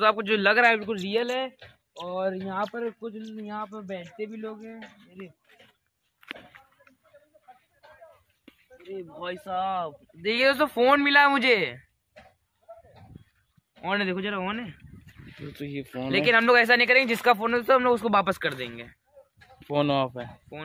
तो आपको जो लग रहा है बिल्कुल रियल है। और यहाँ पर कुछ यहाँ पर बैठते भी लोग हैं। अरे भाई साहब देखिए दोस्तों फोन मिला मुझे। ऑन है देखो जरा, ऑन है तो ये फोन। लेकिन हम लोग ऐसा नहीं करेंगे, जिसका फोन है तो हम लोग उसको वापस कर देंगे। फोन ऑफ है। फोन